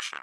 mission.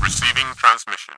Receiving transmission. Transmission. Receiving transmission.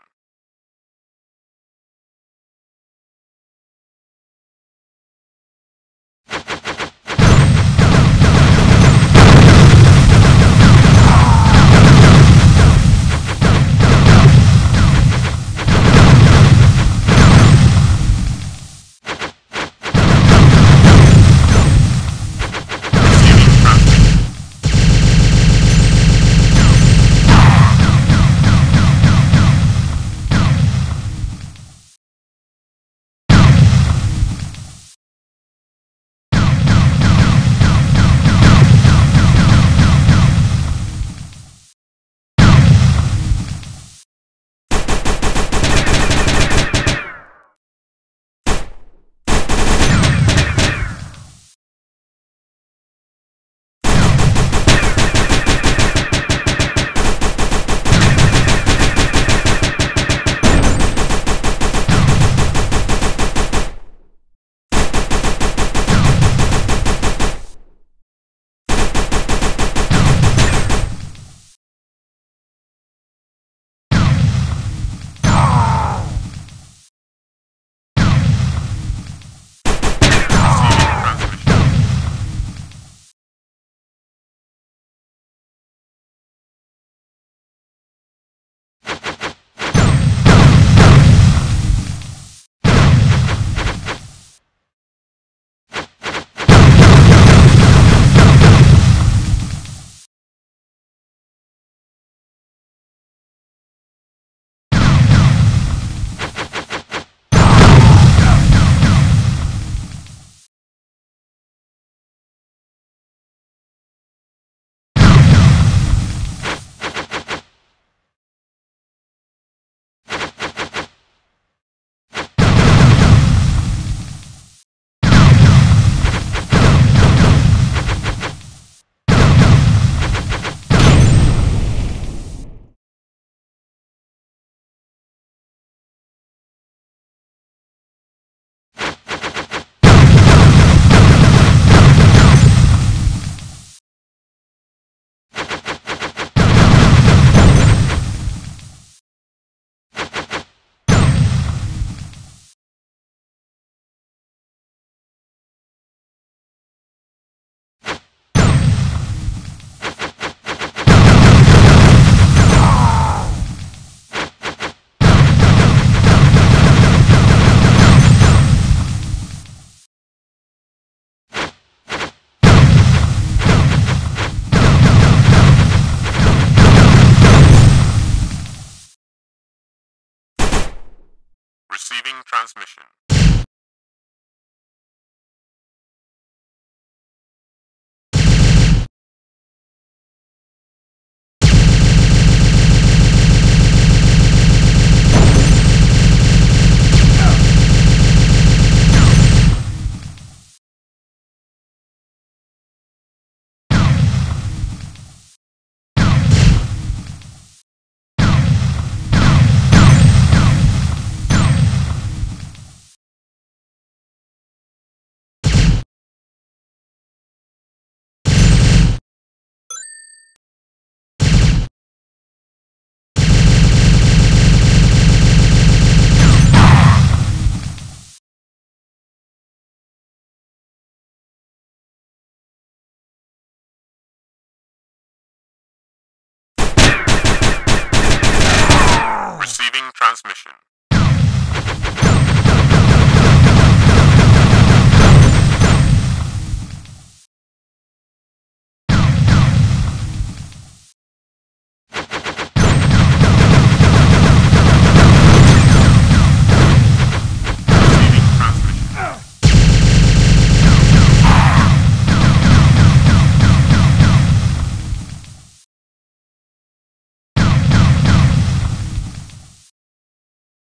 System transmission. Receiving transmission.